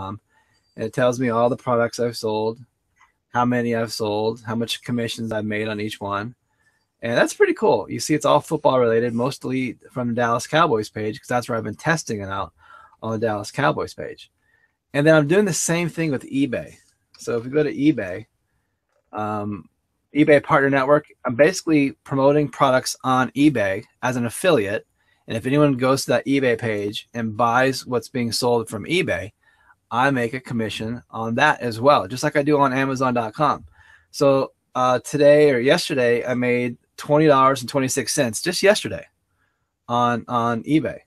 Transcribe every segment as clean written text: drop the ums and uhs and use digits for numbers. Teespring.com. It tells me all the products I've sold, how many I've sold, how much commissions I've made on each one. And that's pretty cool. You see, it's all football related, mostly from the Dallas Cowboys page, because that's where I've been testing it out on the Dallas Cowboys page. And then I'm doing the same thing with eBay. So if we go to eBay, eBay Partner Network, I'm basically promoting products on eBay as an affiliate. And if anyone goes to that eBay page and buys what's being sold from eBay, I make a commission on that as well, just like I do on Amazon.com. So today or yesterday, I made $20.26 just yesterday on eBay.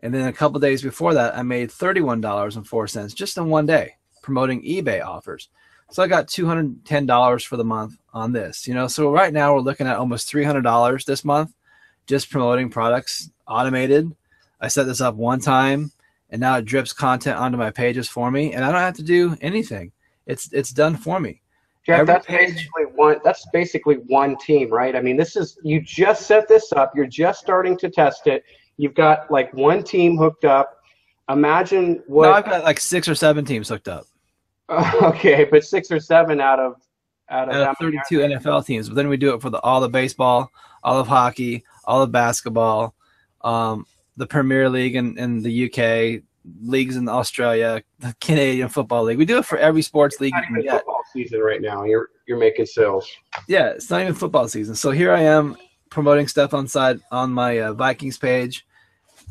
And then a couple days before that, I made $31.04 just in one day promoting eBay offers. So I got $210 for the month on this, you know. So right now we're looking at almost $300 this month just promoting products automated. I set this up one time and now it drips content onto my pages for me and I don't have to do anything. It's done for me. Jeff, that's basically one team, right? I mean, this is, you just set this up, you're just starting to test it. You've got like one team hooked up. Imagine what. No, I've got like 6 or 7 teams hooked up. Okay, but 6 or 7 out of 32 NFL teams. But then we do it for all the baseball, all of hockey, all of basketball, the Premier League in the UK, leagues in Australia, the Canadian Football League. We do it for every sports league. It's not even football season right now. You're making sales. Yeah, it's not even football season. So here I am promoting stuff on my Vikings page,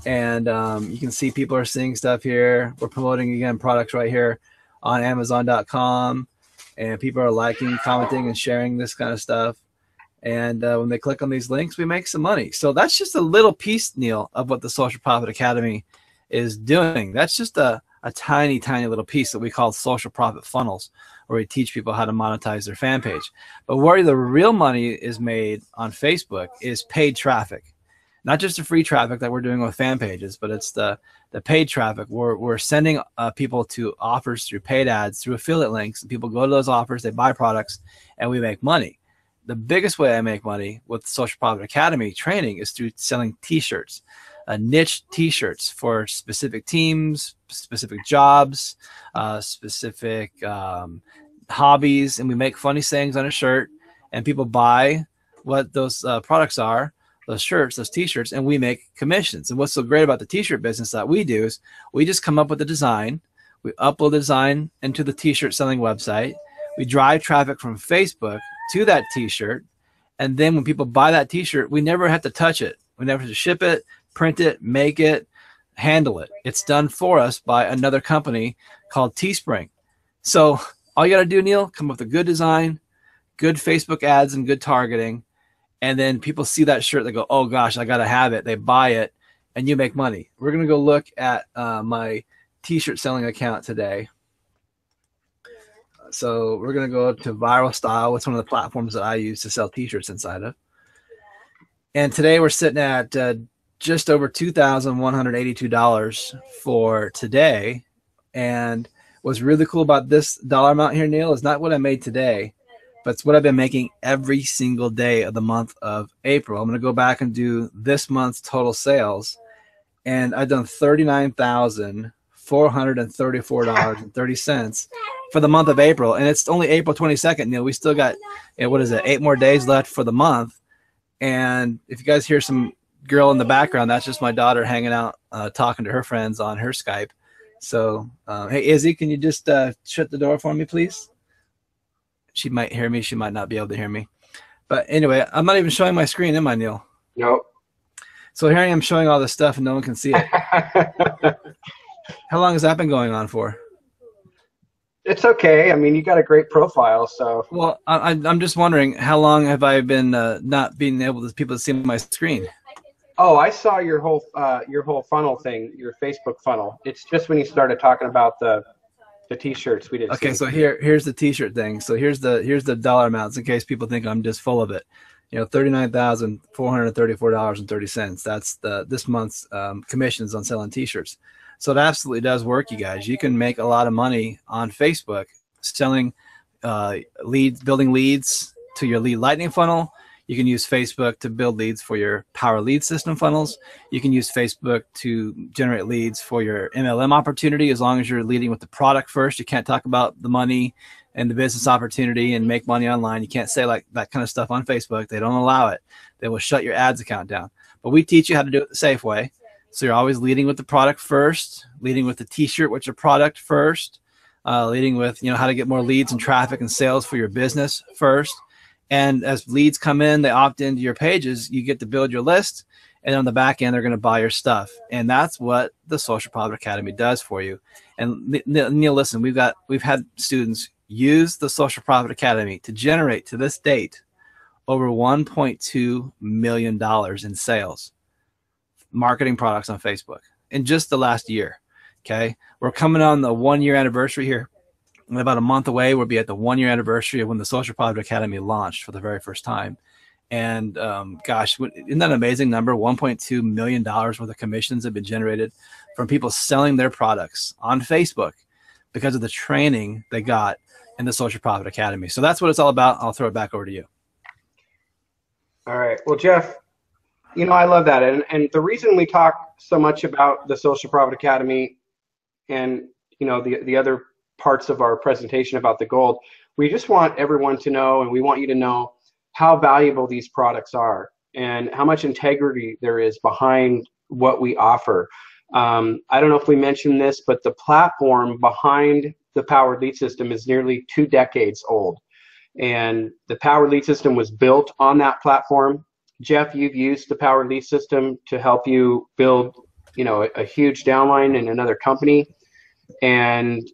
and you can see people are seeing stuff here. We're promoting again products right here on Amazon.com, and people are liking, commenting, and sharing this kind of stuff. And when they click on these links, we make some money. So that's just a little piece, Neil, of what the Social Profit Academy is doing. That's just a tiny, tiny little piece that we call Social Profit Funnels, where we teach people how to monetize their fan page. But where the real money is made on Facebook is paid traffic. Not just the free traffic that we're doing with fan pages, but it's the paid traffic. We're sending people to offers through paid ads, through affiliate links. And people go to those offers, they buy products, and we make money. The biggest way I make money with Social Profit Academy training is through selling T-shirts, niche T-shirts for specific teams, specific jobs, specific hobbies. And we make funny sayings on a shirt, and people buy what those products are. Those shirts, those T-shirts, and we make commissions. And what's so great about the T-shirt business that we do is we just come up with the design. We upload the design into the T-shirt selling website. We drive traffic from Facebook to that T-shirt. And then when people buy that T-shirt, we never have to touch it. We never have to ship it, print it, make it, handle it. It's done for us by another company called Teespring. So all you got to do, Neil, come up with a good design, good Facebook ads, and good targeting. And then people see that shirt, they go, oh gosh, I got to have it. They buy it, and you make money. We're going to go look at my T-shirt selling account today. So we're going to go to Viral Style. It's one of the platforms that I use to sell T-shirts inside of. And today we're sitting at just over $2,182 for today. And what's really cool about this dollar amount here, Neil, is not what I made today, but it's what I've been making every single day of the month of April. I'm going to go back and do this month's total sales, and I've done $39,434.30 for the month of April. And it's only April 22nd, Neil. We still got, what is it, 8 more days left for the month. And if you guys hear some girl in the background, that's just my daughter hanging out, talking to her friends on her Skype. So, hey, Izzy, can you just shut the door for me, please? She might hear me. She might not be able to hear me. But anyway, I'm not even showing my screen, am I, Neil? Nope. So here I am showing all this stuff, and no one can see it. How long has that been going on for? It's okay. I mean, you got a great profile, so. Well, I'm just wondering, how long have I been not being able to people to see my screen? Oh, I saw your whole funnel thing, your Facebook funnel. It's just when you started talking about the T-shirts we did. Okay, so here's the T-shirt thing. So here's the dollar amounts in case people think I'm just full of it. You know, $39,434.30. That's this month's commissions on selling T-shirts. So it absolutely does work, you guys. You can make a lot of money on Facebook selling leads, building leads to your lead lightning funnel. You can use Facebook to build leads for your Power Lead System funnels. You can use Facebook to generate leads for your MLM opportunity, as long as you're leading with the product first. You can't talk about the money and the business opportunity and make money online. You can't say like that kind of stuff on Facebook. They don't allow it. They will shut your ads account down. But we teach you how to do it the safe way. So you're always leading with the product first, leading with the t-shirt, which is your product first, leading with, you know, how to get more leads and traffic and sales for your business first. And as leads come in, they opt into your pages, you get to build your list. And on the back end, they're going to buy your stuff. And that's what the Social Profit Academy does for you. And Neil, listen, we've had students use the Social Profit Academy to generate, to this date, over $1.2 million in sales, marketing products on Facebook in just the last year. Okay. We're coming on the 1-year anniversary here. In about a month away, we'll be at the 1-year anniversary of when the Social Profit Academy launched for the very first time. And gosh, isn't that an amazing number? $1.2 million worth of commissions have been generated from people selling their products on Facebook because of the training they got in the Social Profit Academy. So that's what it's all about. I'll throw it back over to you. All right. Well, Jeff, you know, I love that. And the reason we talk so much about the Social Profit Academy and, you know, the other parts of our presentation about the gold, we just want everyone to know, and we want you to know how valuable these products are and how much integrity there is behind what we offer. I don't know if we mentioned this, but the platform behind the Power Lead System is nearly 2 decades old. And the Power Lead System was built on that platform. Jeff, you've used the Power Lead System to help you build, you know, a huge downline in another company. And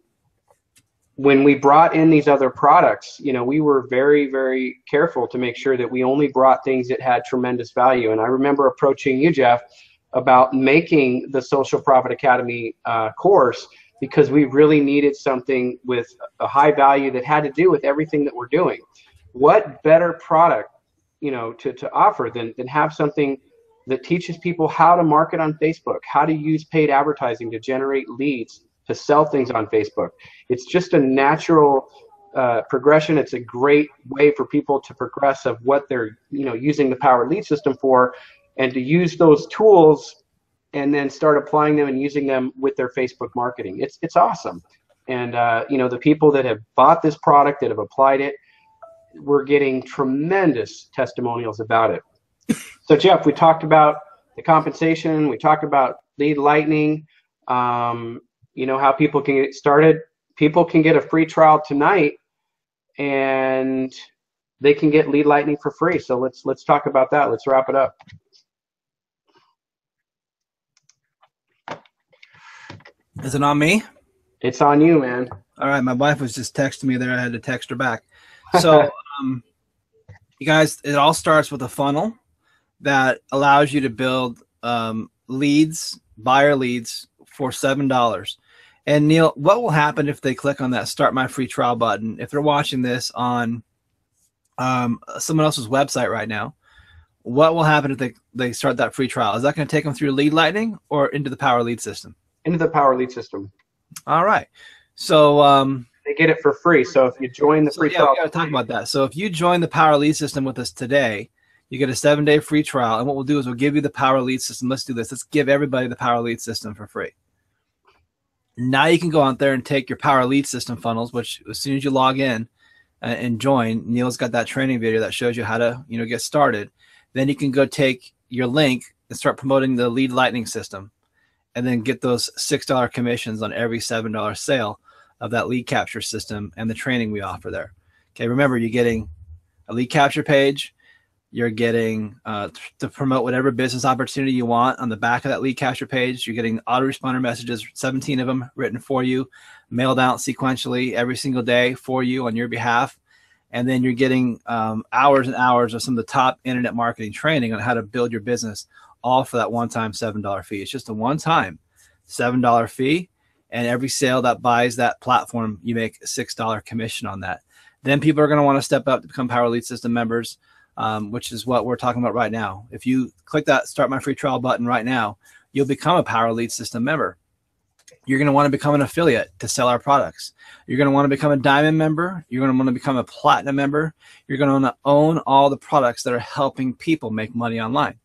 when we brought in these other products, you know, we were very, very careful to make sure that we only brought things that had tremendous value. And I remember approaching you, Jeff, about making the Social Profit Academy course, because we really needed something with a high value that had to do with everything that we're doing. What better product, you know, to offer than have something that teaches people how to market on Facebook, how to use paid advertising to generate leads, to sell things on Facebook. It's just a natural progression. It's a great way for people to progress of what they're, you know, using the Power Lead System for, and to use those tools and then start applying them and using them with their Facebook marketing. It's awesome. And you know, the people that have bought this product, that have applied it, we're getting tremendous testimonials about it. So Jeff, we talked about the compensation, we talked about lead lightning, you know, how people can get started. People can get a free trial tonight and they can get lead lightning for free. So let's talk about that. Let's wrap it up. Is it on me? It's on you, man. All right. My wife was just texting me there. I had to text her back. So you guys, it all starts with a funnel that allows you to build leads, buyer leads, for $7. And Neil, what will happen if they click on that start my free trial button? If they're watching this on someone else's website right now, what will happen if they start that free trial? Is that going to take them through lead lightning or into the Power Lead System? Into the Power Lead System. All right. So they get it for free. So if you join the free trial, we got to talk about that. So if you join the Power Lead System with us today, you get a 7-day free trial. And what we'll do is we'll give you the Power Lead System. Let's do this. Let's give everybody the Power Lead System for free. Now you can go out there and take your Power Lead System funnels, which as soon as you log in and join, Neil's got that training video that shows you how to, you know, get started. Then you can go take your link and start promoting the lead lightning system, and then get those $6 commissions on every $7 sale of that lead capture system and the training we offer there. Okay. Remember, you're getting a lead capture page. You're getting to promote whatever business opportunity you want on the back of that lead capture page. You're getting autoresponder messages, 17 of them written for you, mailed out sequentially every single day for you on your behalf. And then you're getting hours and hours of some of the top internet marketing training on how to build your business, all for that one-time $7 fee. It's just a one-time $7 fee. And every sale that buys that platform, you make a $6 commission on that. Then people are going to want to step up to become Power Lead System members, which is what we're talking about right now. If you click that start my free trial button right now, you'll become a Power Lead System member. You're going to want to become an affiliate to sell our products. You're going to want to become a Diamond member. You're going to want to become a Platinum member. You're going to want to own all the products that are helping people make money online.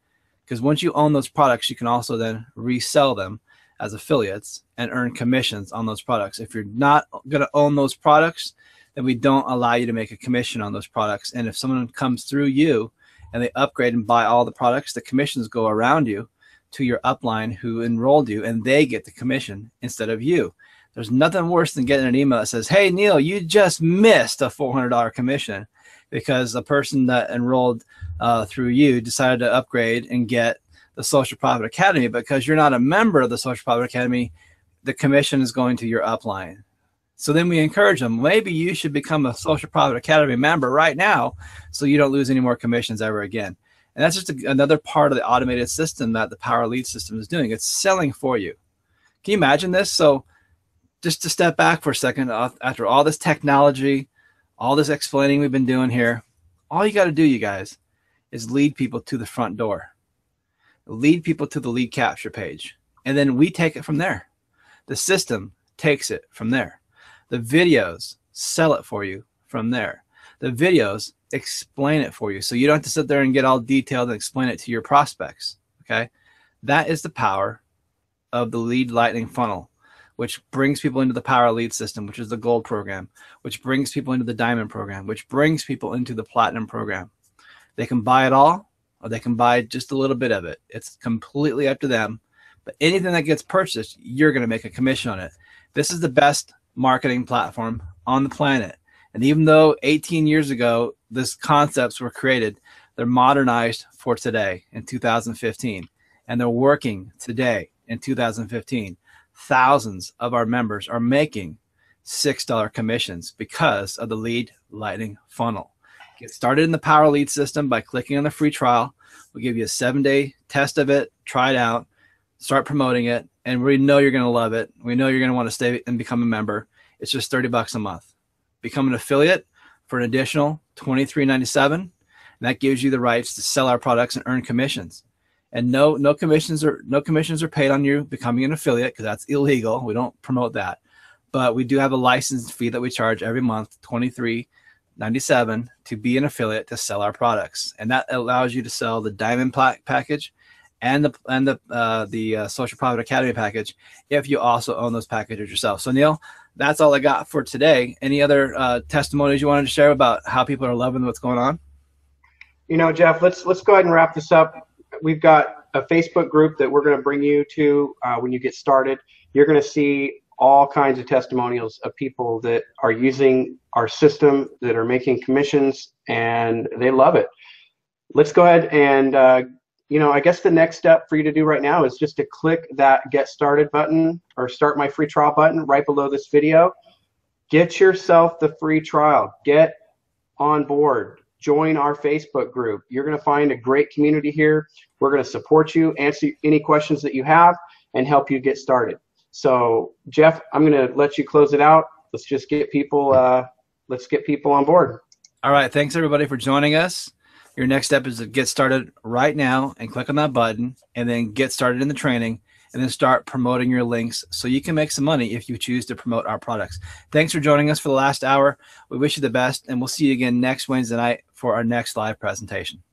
Because once you own those products, you can also then resell them as affiliates and earn commissions on those products. If you're not going to own those products, then we don't allow you to make a commission on those products. And if someone comes through you and they upgrade and buy all the products, the commissions go around you to your upline who enrolled you, and they get the commission instead of you. There's nothing worse than getting an email that says, hey, Neil, you just missed a $400 commission because the person that enrolled through you decided to upgrade and get the Social Profit Academy. Because you're not a member of the Social Profit Academy, the commission is going to your upline. So then we encourage them, maybe you should become a Social Profit Academy member right now so you don't lose any more commissions ever again. And that's just another part of the automated system that the Power Lead system is doing. It's selling for you. Can you imagine this? So just to step back for a second, after all this technology, all this explaining we've been doing here, all you got to do, you guys, is lead people to the front door. Lead people to the lead capture page. And then we take it from there. The system takes it from there. The videos sell it for you from there. The videos explain it for you. So you don't have to sit there and get all detailed and explain it to your prospects. Okay. That is the power of the lead lightning funnel, which brings people into the Power Lead system, which is the Gold program, which brings people into the Diamond program, which brings people into the Platinum program. They can buy it all, or they can buy just a little bit of it. It's completely up to them, but anything that gets purchased, you're going to make a commission on it. This is the best marketing platform on the planet. And even though 18 years ago, these concepts were created, they're modernized for today in 2015. And they're working today in 2015. Thousands of our members are making $6 commissions because of the lead lightning funnel. Get started in the Power Lead system by clicking on the free trial. We'll give you a 7-day test of it, try it out, start promoting it. And we know you're going to love it. We know you're going to want to stay and become a member. It's just $30 a month. Become an affiliate for an additional $23.97, and that gives you the rights to sell our products and earn commissions. And no commissions are paid on you becoming an affiliate, because that's illegal. We don't promote that. But we do have a license fee that we charge every month, $23.97, to be an affiliate to sell our products, and that allows you to sell the Diamond package and the Social Profit Academy package if you also own those packages yourself. So Neil, that's all I got for today. Any other testimonies you wanted to share about how people are loving what's going on? You know, Jeff, let's go ahead and wrap this up. We've got a Facebook group that we're going to bring you to when you get started. You're going to see all kinds of testimonials of people that are using our system, that are making commissions, and they love it. Let's go ahead and you know, I guess the next step for you to do right now is just to click that Get Started button or Start My Free Trial button right below this video. Get yourself the free trial. Get on board. Join our Facebook group. You're going to find a great community here. We're going to support you, answer any questions that you have, and help you get started. So, Jeff, I'm going to let you close it out. Let's just get people, on board. All right. Thanks, everybody, for joining us. Your next step is to get started right now and click on that button, and then get started in the training, and then start promoting your links so you can make some money if you choose to promote our products. Thanks for joining us for the last hour. We wish you the best, and we'll see you again next Wednesday night for our next live presentation.